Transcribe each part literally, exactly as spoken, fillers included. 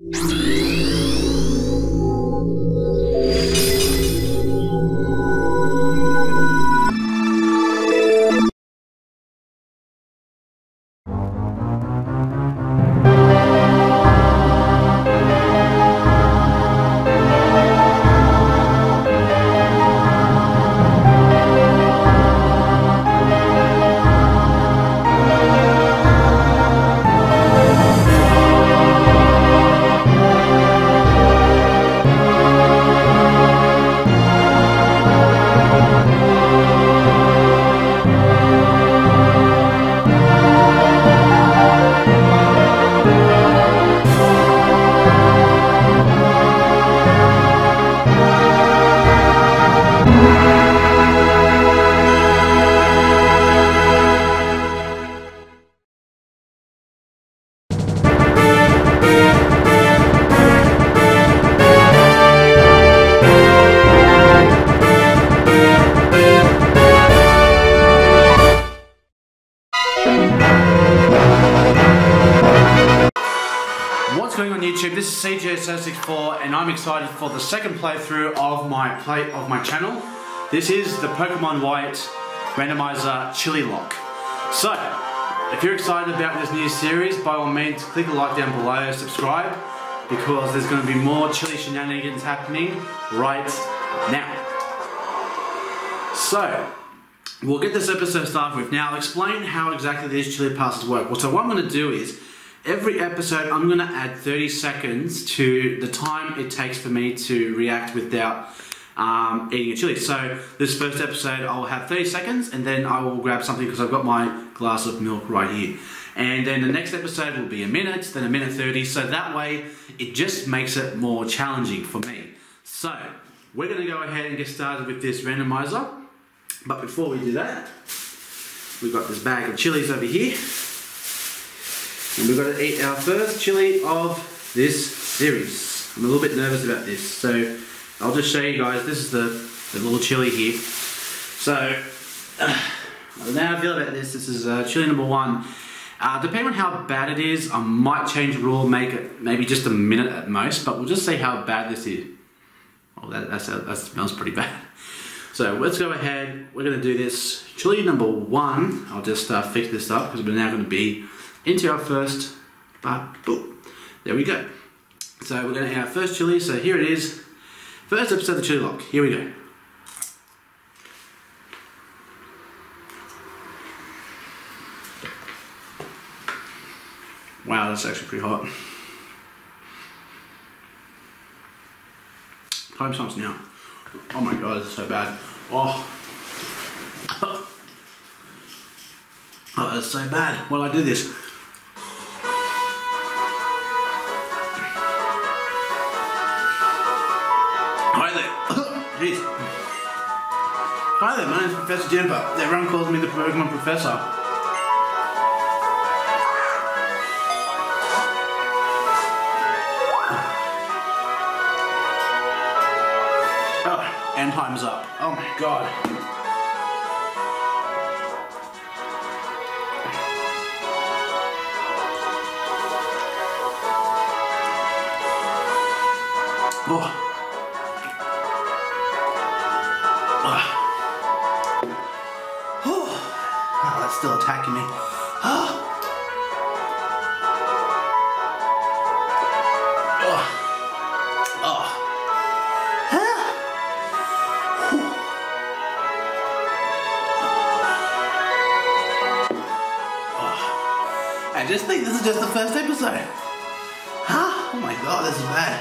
This is C J S zero six four and I'm excited for the second playthrough of my play of my channel. This is the Pokemon White Randomizer Chillilocke. So, if you're excited about this new series, by all means click the like down below, subscribe, because there's going to be more chilly shenanigans happening right now. So, we'll get this episode started with. Now, I'll explain how exactly these chilly passes work. Well, so what I'm going to do is, every episode, I'm going to add thirty seconds to the time it takes for me to react without um, eating a chili. So this first episode, I'll have thirty seconds, and then I will grab something because I've got my glass of milk right here. And then the next episode will be a minute, then a minute thirty. So that way, it just makes it more challenging for me. So we're going to go ahead and get started with this randomizer. But before we do that, we've got this bag of chilies over here. And we've got to eat our first chili of this series. I'm a little bit nervous about this, so I'll just show you guys. This is the, the little chili here. So, uh, now I feel about this, this is uh, chili number one. Uh, depending on how bad it is, I might change the rule, make it maybe just a minute at most, but we'll just see how bad this is. Oh, that, that's, that smells pretty bad. So let's go ahead, we're gonna do this chili number one. I'll just uh, fix this up because we're now gonna be into our first, bah, boom. There we go. So we're gonna have our first chili, so here it is. First episode of the Chillilocke, here we go. Wow, that's actually pretty hot. Time stamps now. Oh my God, it's so bad. Oh. Oh, that's so bad. Well, I do this. Jeez. Hi there, my name's Professor Juniper. Everyone calls me the Pokemon Professor. Oh, and time's up. Oh my God. Oh. Still attacking me. Oh. Oh. Oh. Huh. Oh. I just think this is just the first episode. Huh? Oh my God, this is bad.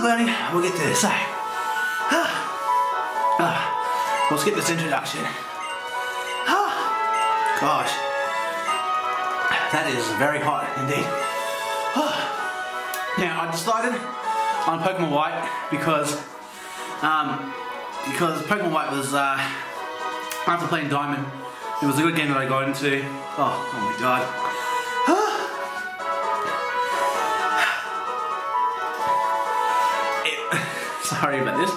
Burning, we'll get to this. So, ah, ah, we'll skip this introduction. Ah, gosh, that is very hot indeed. Ah. Now I decided on Pokemon White because um, because Pokemon White was uh, after playing Diamond, it was a good game that I got into. Oh, oh my God. So sorry about this.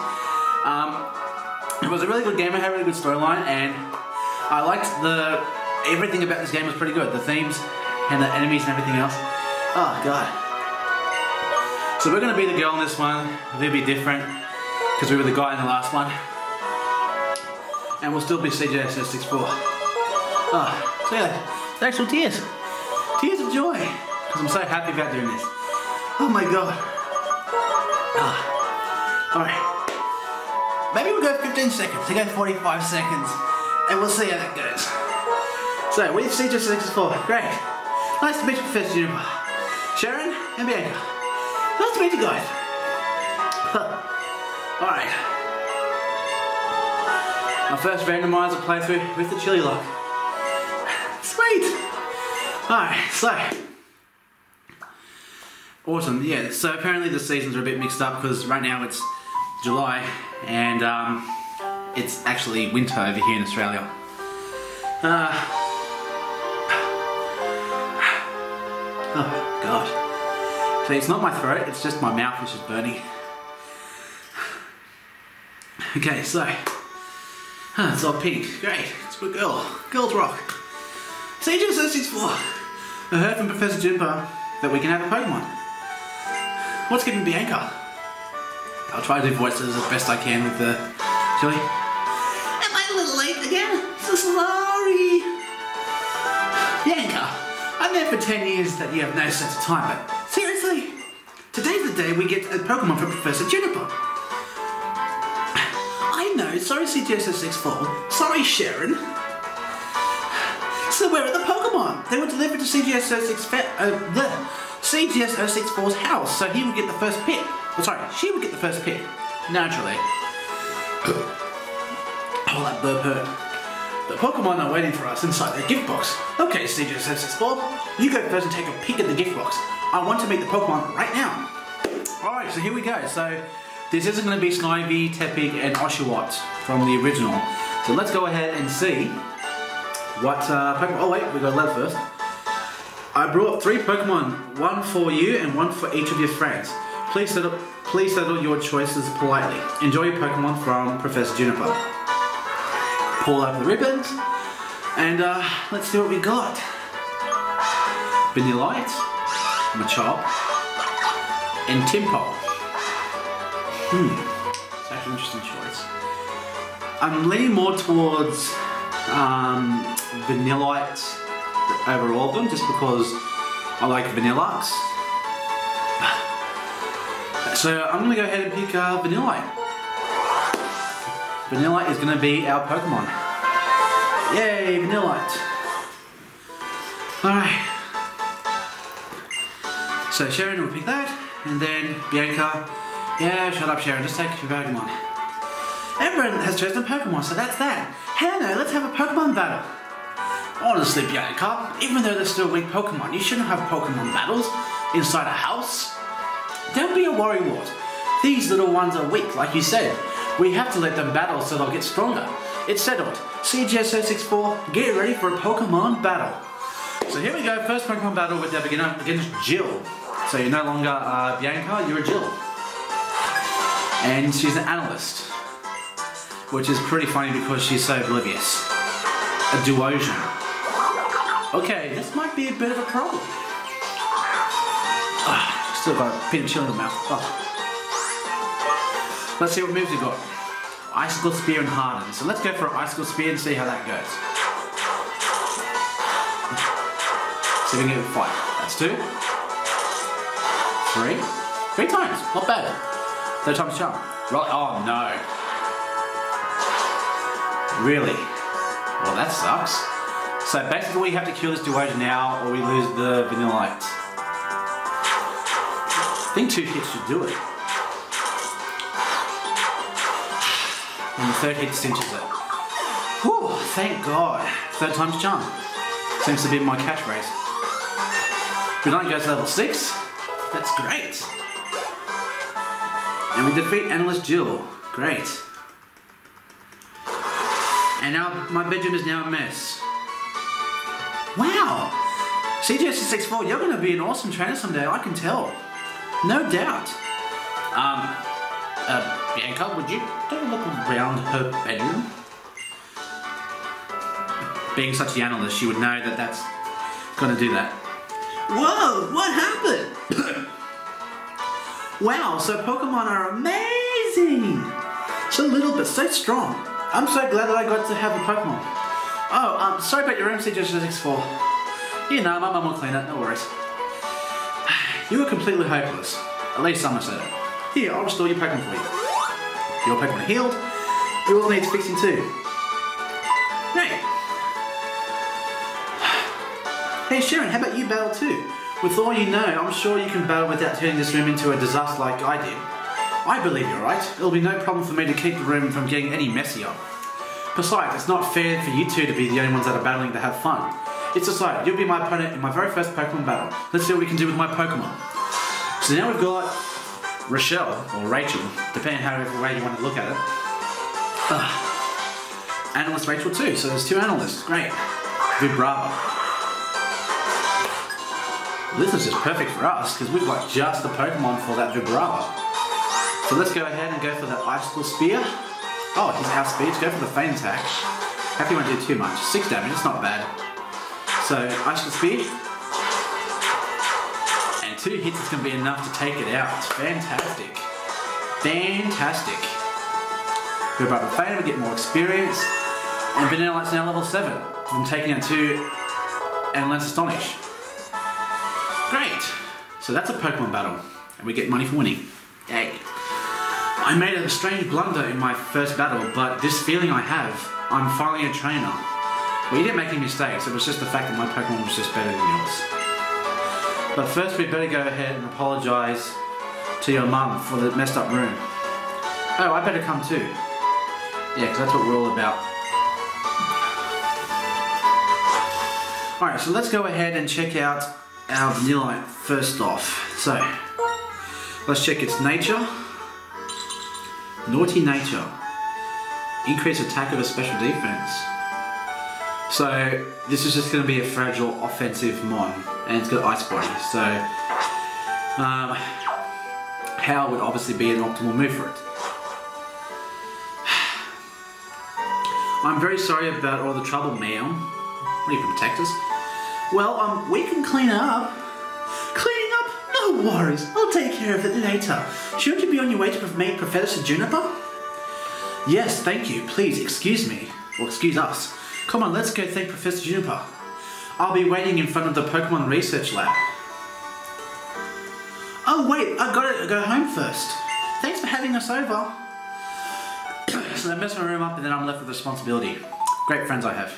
Um, it was a really good game. I had a really good storyline, and I liked the everything about this game was pretty good. The themes and the enemies and everything else. Oh god. So we're gonna be the girl in this one. They'll be different because we were the guy in the last one, and we'll still be C J S zero six four. Oh, so yeah, the actual tears, tears of joy, because I'm so happy about doing this. Oh my god. Oh. Alright. Maybe we'll go fifteen seconds, we'll go forty-five seconds, and we'll see how that goes. So, we've C J S zero six four, great. Nice to meet you, Professor Juniper, Sharon, and Bianca. Nice to meet you guys. Huh. Alright. My first randomizer playthrough with the Chillilocke. Sweet! Alright, so. Autumn, yeah, so apparently the seasons are a bit mixed up because right now it's July and um, it's actually winter over here in Australia. Uh, oh god. See, it's not my throat, it's just my mouth which is burning. Okay, so. Huh, it's all pink. Great, it's a good girl. Girls rock. C J S zero six four. I heard from Professor Juniper that we can have a Pokemon. What's giving Bianca? I'll try to do voices as best I can with the Chili. Am I a little late again? So sorry! Bianca, I've known for ten years that you have no sense of time, but seriously? Today's the day we get a Pokemon from Professor Juniper. I know, sorry C J S zero six four, sorry Sharon. So where are the Pokemon? They were delivered to C J S zero six four, uh, the... C G S zero six four's house, so he would get the first pick. Oh, sorry, she would get the first pick. Naturally. Oh, that burp hurt. The Pokemon are waiting for us inside their gift box. Okay, C J S zero six four, you go first and take a peek at the gift box. I want to meet the Pokemon right now. Alright, so here we go. So, this isn't going to be Snivy, Tepig, and Oshawott from the original. So let's go ahead and see what uh, Pokemon... Oh wait, we got a letter first. I brought three Pokemon, one for you and one for each of your friends. Please settle, please settle your choices politely. Enjoy your Pokemon from Professor Juniper. Pull out the ribbons, and uh, let's see what we got. Vanillite, Machop, and Tympole. Hmm, it's actually an interesting choice. I'm leaning more towards um, Vanillite over all of them, just because I like Vanilluxe. So I'm going to go ahead and pick uh, Vanillite. Vanillite is going to be our Pokemon. Yay, Vanillite. Alright. So Sharon will pick that, and then Bianca. Yeah, shut up Sharon, just take your Pokemon. Everyone has chosen Pokemon, so that's that. Hell no, let's have a Pokemon battle. Honestly, Bianca, even though they're still weak Pokemon, you shouldn't have Pokemon battles inside a house. Don't be a worrywart. These little ones are weak, like you said. We have to let them battle so they'll get stronger. It's settled. C J S zero six four, get ready for a Pokemon battle. So here we go, first Pokemon battle with our beginner against Jill. So you're no longer uh, Bianca, you're a Jill. And she's an analyst. Which is pretty funny because she's so oblivious. A Duosion. Okay, this might be a bit of a problem. Ah, still got a pinch in the mouth. Oh. Let's see what moves we got. Icicle Spear and Harden. So let's go for an Icicle Spear and see how that goes. See if we can get a fight. That's two. Three. Three times. Not bad. Third time's charm. Right. Oh no. Really? Well, that sucks. So basically we have to kill this Duosion now or we lose the Vanillite. I think two hits should do it. And the third hit cinches it. Whew, thank God. Third time's charm. Seems to be my catchphrase. Vanillite goes to level six. That's great. And we defeat Analyst Jill. Great. And now my bedroom is now a mess. Wow! C J S zero six four, you're going to be an awesome trainer someday, I can tell. No doubt. Um, Uh, Bianca, would you take a look around her bedroom? Being such the analyst, she would know that that's gonna do that. Whoa, what happened? Wow, so Pokemon are amazing! So little but so strong. I'm so glad that I got to have a Pokemon. Oh, um, sorry about your room, C J S zero six four. You know, my mum will clean it, no worries. You were completely hopeless. At least someone said it. Here, I'll restore your Pokemon for you. Your Pokemon healed. It all needs fixing too. No. Hey Sharon, how about you battle too? With all you know, I'm sure you can battle without turning this room into a disaster like I did. I believe you're right. It'll be no problem for me to keep the room from getting any messier. Besides, it's not fair for you two to be the only ones that are battling to have fun. It's decided, you'll be my opponent in my very first Pokemon battle. Let's see what we can do with my Pokemon. So now we've got Rachel, or Rachel, depending however way you want to look at it. Ugh. Analyst Rachel too, so there's two analysts, great. Vibrava. This is just perfect for us, because we've got just the Pokemon for that Vibrava. So let's go ahead and go for that Icicle Spear. Oh, he's outspeed, go for the Faint Attack. Happy won't do too much, six damage, it's not bad. So, Icicle Spear. Two hits is going to be enough to take it out. Fantastic. Fantastic. Go by the Fader, we get more experience. And Vanillite's now level seven. I'm taking out two and let's Astonish. Great. So that's a Pokemon battle. And we get money for winning. Yay. I made a strange blunder in my first battle, but this feeling I have, I'm finally a trainer. Well, you didn't make any mistakes. It was just the fact that my Pokemon was just better than yours. But first we better go ahead and apologise to your mum for the messed up room. Oh, I better come too. Yeah, because that's what we're all about. Alright, so let's go ahead and check out our Vanillite first off. So, let's check its nature. Naughty nature. Increase attack of a special defense. So, this is just going to be a fragile offensive mon. And it's got Ice Body, so um, Howl would obviously be an optimal move for it. I'm very sorry about all the trouble, ma'am. You can protect us. Well, um, we can clean up. Cleaning up? No worries. I'll take care of it later. Shouldn't you be on your way to meet Professor Juniper? Yes, thank you. Please excuse me, or excuse us. Come on, let's go thank Professor Juniper. I'll be waiting in front of the Pokemon Research Lab. Oh wait, I've got to go home first. Thanks for having us over. So they mess my room up and then I'm left with responsibility. Great friends I have.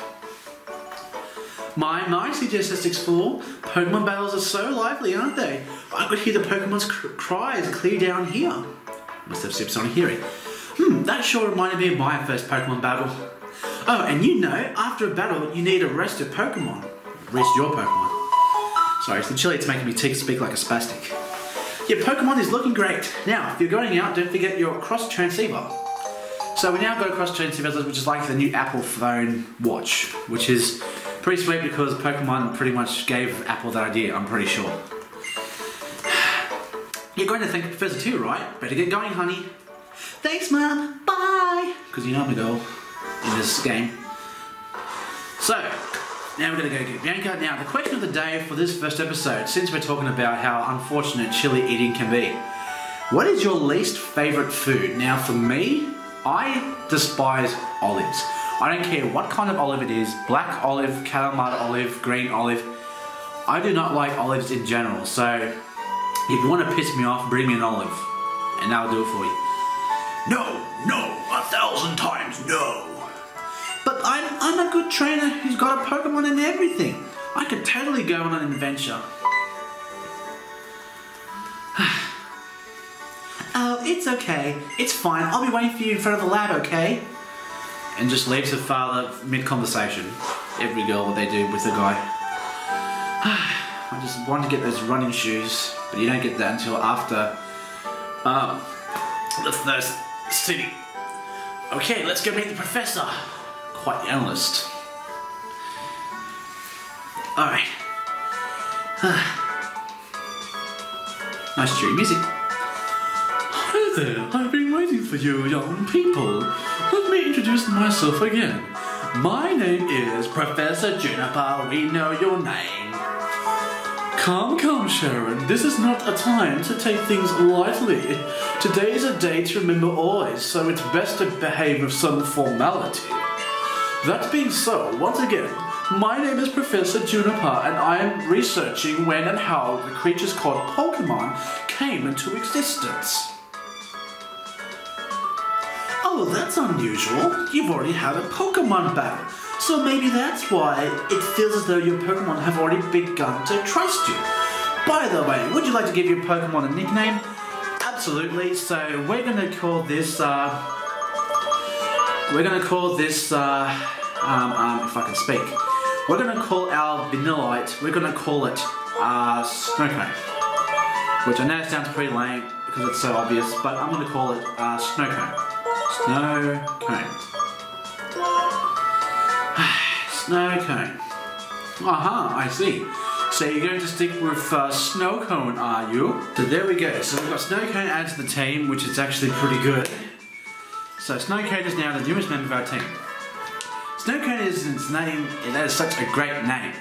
My, my, C J S zero six four, Pokemon battles are so lively, aren't they? I could hear the Pokemon's cr cries clear down here. Must have supersonic hearing. Hmm, that sure reminded me of my first Pokemon battle. Oh, and you know, after a battle, you need to rest your Pokemon. Rest your Pokemon. Sorry, it's the chili, it's making me speak like a spastic. Your Pokemon is looking great. Now, if you're going out, don't forget your cross transceiver. So we now got a cross transceiver, which is like the new Apple phone watch, which is pretty sweet because Pokemon pretty much gave Apple that idea, I'm pretty sure. You're going to thank Professor too, right? Better get going, honey. Thanks, Mum. Bye. Because you know I'm a girl in this game. So, now we're going to go get Bianca. Now, the question of the day for this first episode, since we're talking about how unfortunate chili eating can be. What is your least favourite food? Now, for me, I despise olives. I don't care what kind of olive it is, black olive, Kalamata olive, green olive. I do not like olives in general, so if you want to piss me off, bring me an olive. And that'll do it for you. No, no, a thousand times no. But I'm, I'm a good trainer who's got a Pokemon and everything. I could totally go on an adventure. Oh, it's okay. It's fine. I'll be waiting for you in front of the lab, okay? And just leaves her father mid-conversation. Every girl, what they do with the guy. I just want to get those running shoes, but you don't get that until after um, the first city. Okay, let's go meet the professor. Quite the analyst. Alright. Nice cheery music. Who there! I've been waiting for you, young people. Let me introduce myself again. My name is Professor Juniper. We know your name. Come, come, Sharon. This is not a time to take things lightly. Today is a day to remember always, so it's best to behave with some formality. That being so, once again, my name is Professor Juniper, and I am researching when and how the creatures called Pokémon came into existence. Oh, that's unusual. You've already had a Pokémon battle, so maybe that's why it feels as though your Pokémon have already begun to trust you. By the way, would you like to give your Pokémon a nickname? Absolutely, so we're going to call this, uh... We're going to call this, uh... Um, um, if I can speak... We're gonna call our Vanillite, we're gonna call it, uh, Snow Cone. Which I know sounds pretty lame, because it's so obvious, but I'm gonna call it, uh, Snow Cone. Snow Cone. Snow Cone. Aha, uh-huh, I see. So you're going to stick with, uh, Snow Cone, are you? So there we go, so we've got Snow Cone added to the team, which is actually pretty good. So Snow Cone is now the newest member of our team. Snow Cone is its name, and that is such a great name.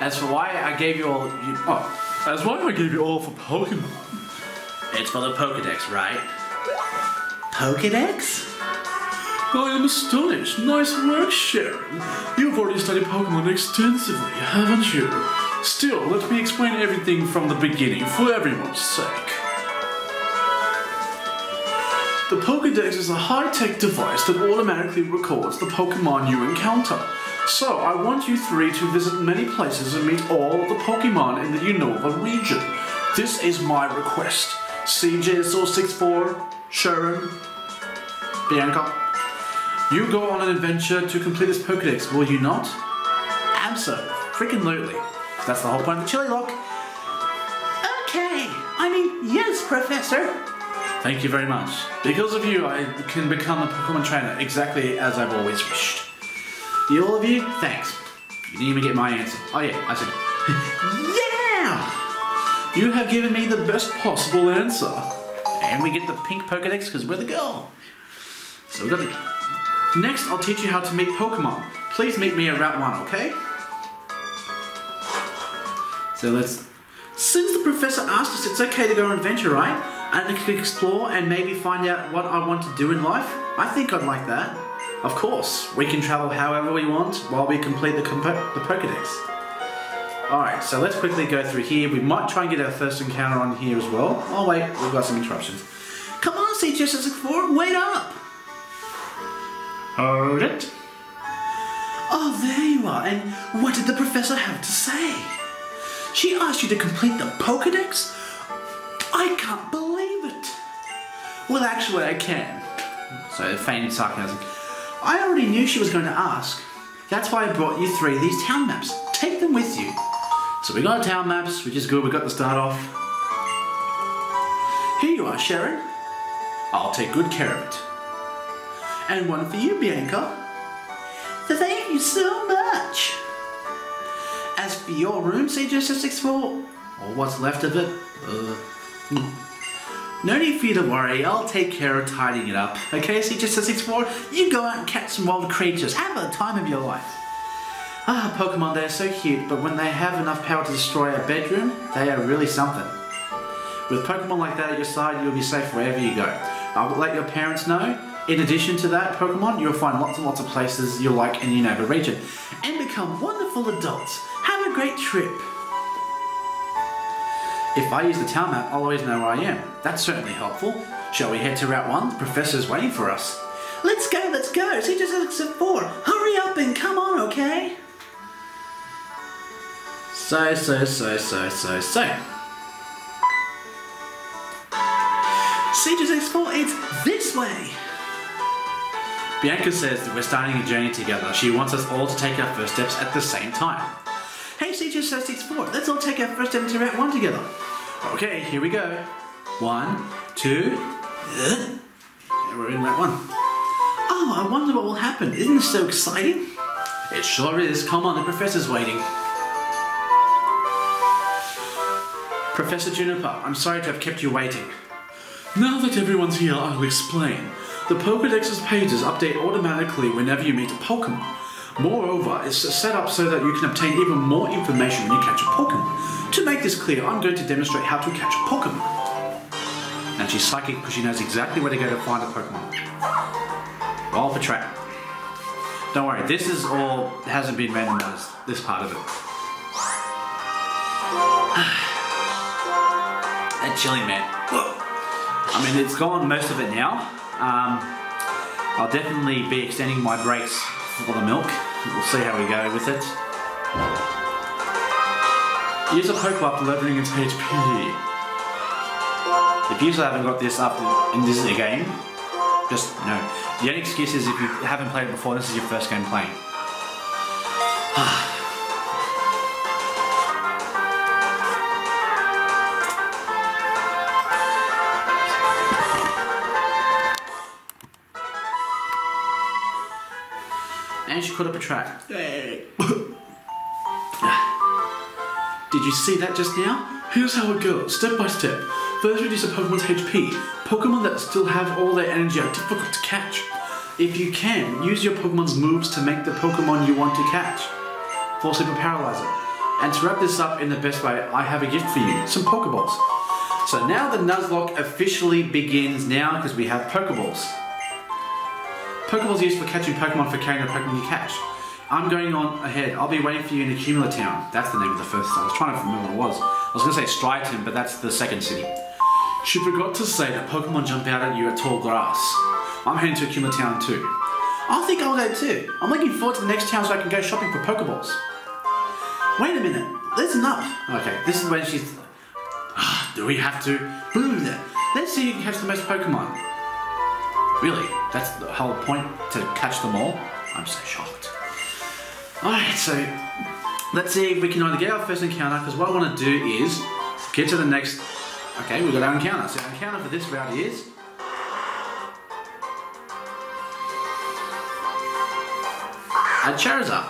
As for why I gave you all, you, oh, as why I gave you all for Pokemon. It's for the Pokedex, right? Pokedex? I am astonished. Nice work, Sharon. You've already studied Pokemon extensively, haven't you? Still, let me explain everything from the beginning for everyone's sake. The Pokédex is a high-tech device that automatically records the Pokémon you encounter. So, I want you three to visit many places and meet all the Pokémon in the Unova region. This is my request. C J S zero six four, Sharon, Bianca, you go on an adventure to complete this Pokédex, will you not? Absolutely. Freaking lutely. That's the whole point of the Chillilocke. Okay. I mean, yes, Professor. Thank you very much. Because of you, I can become a Pokemon trainer, exactly as I've always wished. The all of you, thanks. You didn't even get my answer. Oh yeah, I said, yeah! You have given me the best possible answer. And we get the pink Pokedex, because we're the girl. So we got the... Next, I'll teach you how to make Pokemon. Please meet me at Route one, okay? So let's... Since the Professor asked us, it's okay to go on an adventure, right? And I could explore and maybe find out what I want to do in life. I think I'd like that. Of course, we can travel however we want while we complete the, compo the Pokedex. Alright, so let's quickly go through here. We might try and get our first encounter on here as well. Oh wait, we've got some interruptions. Come on, C J S zero six four, wait up! Hold it. Oh, there you are, and what did the Professor have to say? She asked you to complete the Pokedex? I can't believe it. Well, actually, I can. So, feigned sarcasm. I already knew she was going to ask. That's why I brought you three of these town maps. Take them with you. So we got town maps, which is good. We got the start off. Here you are, Sharon. I'll take good care of it. And one for you, Bianca. Thank you so much. As for your room, C J S zero six four, or what's left of it, uh, hmm. No need for you to worry, I'll take care of tidying it up. Okay, C J S zero six four, you go out and catch some wild creatures. Have a time of your life. Ah, Pokemon, they are so cute, but when they have enough power to destroy a bedroom, they are really something. With Pokemon like that at your side, you'll be safe wherever you go. I'll let your parents know. In addition to that, Pokemon, you'll find lots and lots of places you'll like in your Unova region. And become wonderful adults. Have a great trip. If I use the town map, I'll always know where I am. That's certainly helpful. Shall we head to Route one? The Professor's waiting for us. Let's go, let's go! C J S zero six four! Hurry up and come on, okay? So, so, so, so, so, so. C J S zero six four, it's this way! Bianca says that we're starting a journey together. She wants us all to take our first steps at the same time. Hey, C J S zero six four, let's all take our first step into Route one together. Okay, here we go. One, two, and we're in Route one. Oh, I wonder what will happen. Isn't this so exciting? It sure is. Come on, the Professor's waiting. Professor Juniper, I'm sorry to have kept you waiting. Now that everyone's here, I'll explain. The Pokédex's pages update automatically whenever you meet a Pokémon. Moreover, it's set up so that you can obtain even more information when you catch a Pokémon. To make this clear, I'm going to demonstrate how to catch a Pokémon. And she's psychic because she knows exactly where to go to find a Pokémon. Roll for trap. Don't worry, this is all hasn't been randomized, this part of it. That chilling, man. I mean, it's gone most of it now. Um, I'll definitely be extending my breaks for the milk. We'll see how we go with it. Use a poke after leveling its H P. If you still haven't got this up and this is a game, just you know. The only excuse is if you haven't played it before, this is your first game playing. And she caught up a track. Did you see that just now? Here's how it goes, step by step. First reduce a Pokemon's H P. Pokemon that still have all their energy are difficult to catch. If you can, use your Pokemon's moves to make the Pokemon you want to catch. Fall Sleeper Paralyzer. And to wrap this up in the best way, I have a gift for you, some Pokeballs. So now the Nuzlocke officially begins now because we have Pokeballs. Pokeballs used for catching Pokemon for carrying a Pokemon you catch. I'm going on ahead. I'll be waiting for you in Accumula Town. That's the name of the first town. I was trying to remember what it was. I was going to say Striaton, but that's the second city. She forgot to say that Pokemon jump out at you at tall grass. I'm heading to Accumula Town too. I think I'll go too. I'm looking forward to the next town so I can go shopping for Pokeballs. Wait a minute. Listen up. Okay, this is when she's... Ah, do we have to? Boom. Let's see who catches the most Pokemon. Really? That's the whole point, to catch them all? I'm so shocked. Alright, so let's see if we can either get our first encounter, because what I want to do is get to the next... Okay, we've got our encounter. So our encounter for this route is... a Charizard.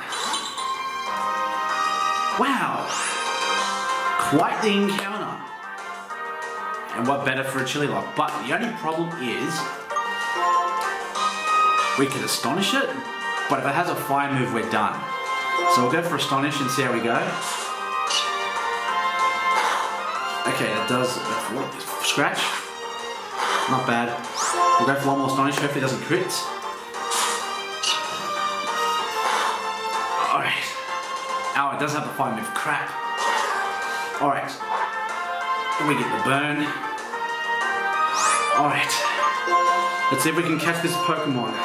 Wow! Quite the encounter. And what better for a Chillilocke? But the only problem is... we can Astonish it, but if it has a fire move, we're done. So we'll go for Astonish and see how we go. Okay, that does scratch. Not bad. We'll go for one more Astonish, hopefully it doesn't crit. Alright. Ow, oh, it does have a fire move. Crap. Alright. Then we get the burn. Alright. Let's see if we can catch this Pokemon.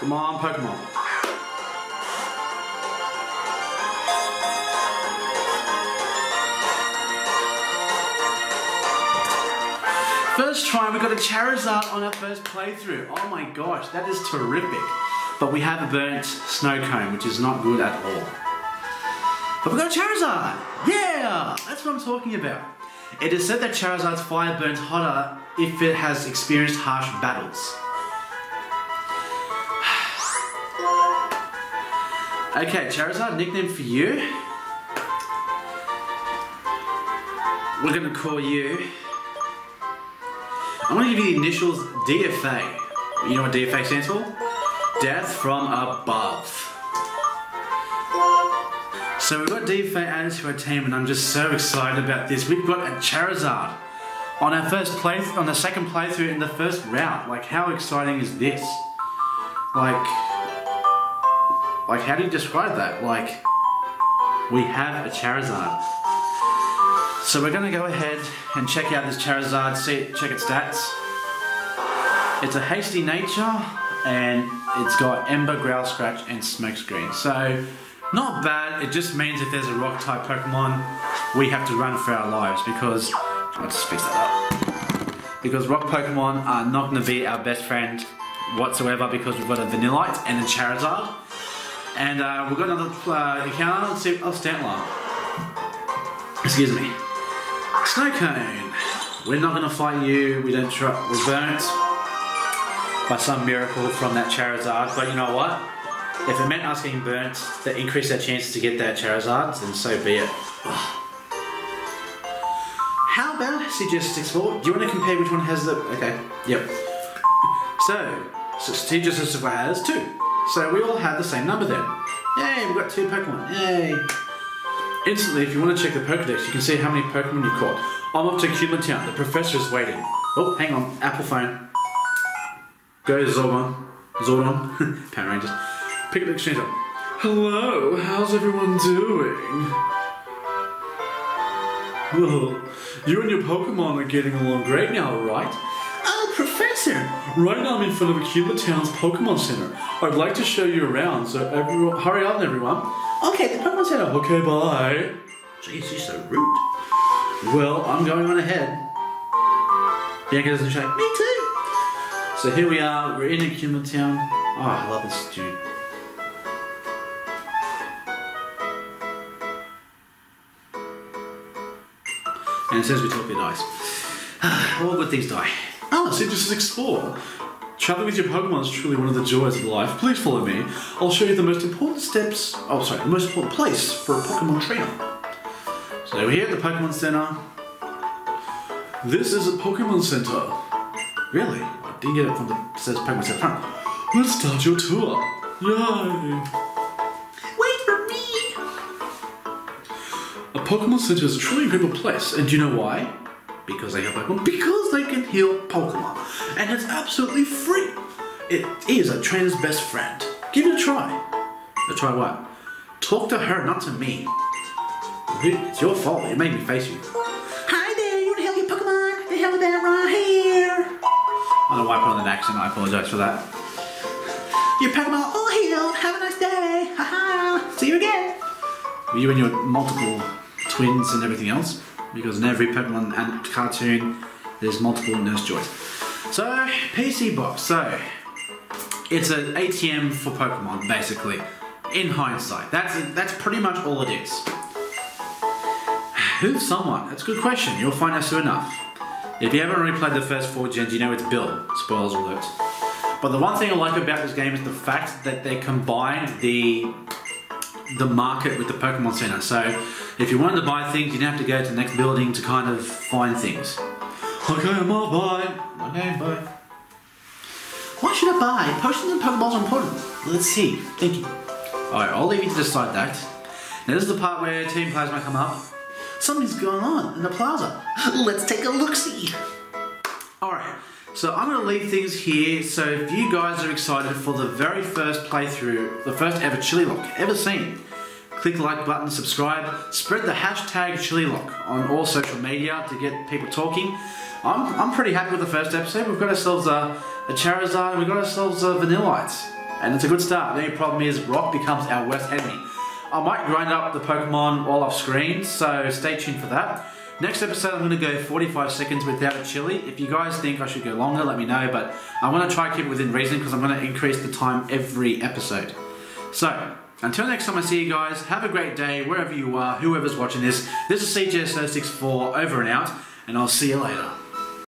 Come on, Pokemon. First try, we got a Charizard on our first playthrough. Oh my gosh, that is terrific. But we have a burnt Snow Cone, which is not good at all. But we got a Charizard! Yeah! That's what I'm talking about. It is said that Charizard's fire burns hotter if it has experienced harsh battles. Okay, Charizard, nickname for you. We're gonna call you... I'm gonna give you the initials D F A. You know what D F A stands for? Death from Above. So we've got D F A added to our team and I'm just so excited about this. We've got a Charizard on our first play, on the second playthrough in the first round. Like, how exciting is this? Like... Like, how do you describe that? Like, we have a Charizard. So we're gonna go ahead and check out this Charizard, see, check its stats. It's a hasty nature, and it's got Ember, Growl, Scratch, and Smokescreen. So, not bad, it just means if there's a Rock-type Pokemon, we have to run for our lives, because... Let's fix that up. Because Rock Pokemon are not gonna be our best friend whatsoever, because we've got a Vanillite and a Charizard. And uh, we've got another uh, encounter. Let's see. Oh, Stantler. Excuse me. Snow Cone. We're not going to fight you. We don't try. We're burnt by some miracle from that Charizard. But you know what? If it meant us getting burnt, that increased our chances to get that Charizard, then so be it. Ugh. How about C J S zero six four? Do you want to compare which one has the... Okay, yep. So, so C J S zero six four has two. So we all have the same number then. Yay, we've got two Pokemon, yay. Instantly, if you want to check the Pokedex, you can see how many Pokemon you've caught. I'm off to Accumula Town, the professor is waiting. Oh, hang on, Apple phone. Go Zorua, Zordon, Power Rangers. Pick up the exchange up. Hello, how's everyone doing? Well, you and your Pokemon are getting along great now, right? Oh, Professor! Right now I'm in front of Accumula Town's Pokemon Center. I'd like to show you around, so everyone, hurry on, everyone. Okay, the Pokemon Center. Okay, bye. Jeez, you're so rude. Well, I'm going on ahead. Bianca doesn't shake. Me too. So here we are. We're in Accumula Town. Oh, I love this tune. And it says we talk their dice. All good things die. Oh, C J S zero six four. Traveling with your Pokemon is truly one of the joys of life. Please follow me. I'll show you the most important steps. Oh, sorry, the most important place for a Pokemon trainer. So we're here at the Pokemon Center. This is a Pokemon Center. Really? I didn't get it from the it says Pokemon Center front. Let's start your tour. Yay! Wait for me. A Pokemon Center is a truly incredible place, and do you know why? Because they have Pokemon. Because they can heal Pokemon. And it's absolutely free. It is a trainer's best friend. Give it a try. A try what? Talk to her, not to me. It's your fault. It made me face you. Hi there. You want to help your Pokemon? They have that right here. I don't know why I put on an accent. I apologize for that. Your Pokemon all healed. Have a nice day. Ha ha. See you again. You and your multiple twins and everything else. Because in every Pokemon and cartoon, there's multiple Nurse Joys. So, P C box. So, it's an A T M for Pokemon, basically. In hindsight, that's that's pretty much all it is. Who's someone? That's a good question. You'll find out soon enough. If you haven't already played the first four gens, you know it's Bill. Spoilers alert. But the one thing I like about this game is the fact that they combine the the market with the Pokemon Center. So if you wanted to buy things, you didn't have to go to the next building to kind of find things. Okay, I'm off, bye. Okay, bye. What should I buy? Potions and Pokeballs are important. Let's see. Thank you. Alright, I'll leave you to decide that. Now this is the part where Team Plasma come up. Something's going on in the plaza. Let's take a look-see. Alright, so I'm going to leave things here. So if you guys are excited for the very first playthrough, the first ever Chillilocke ever seen, click the like button, subscribe, spread the hashtag Chillilocke on all social media to get people talking. I'm, I'm pretty happy with the first episode. We've got ourselves a, a Charizard, we've got ourselves a Vanillite, and it's a good start. The only problem is rock becomes our worst enemy. I might grind up the Pokemon while off screen, so stay tuned for that. Next episode I'm going to go forty-five seconds without a chili. If you guys think I should go longer, let me know, but I want to try to keep it within reason because I'm going to increase the time every episode. So, until next time I see you guys, have a great day, wherever you are, whoever's watching this. This is C J S zero six four, over and out, and I'll see you later.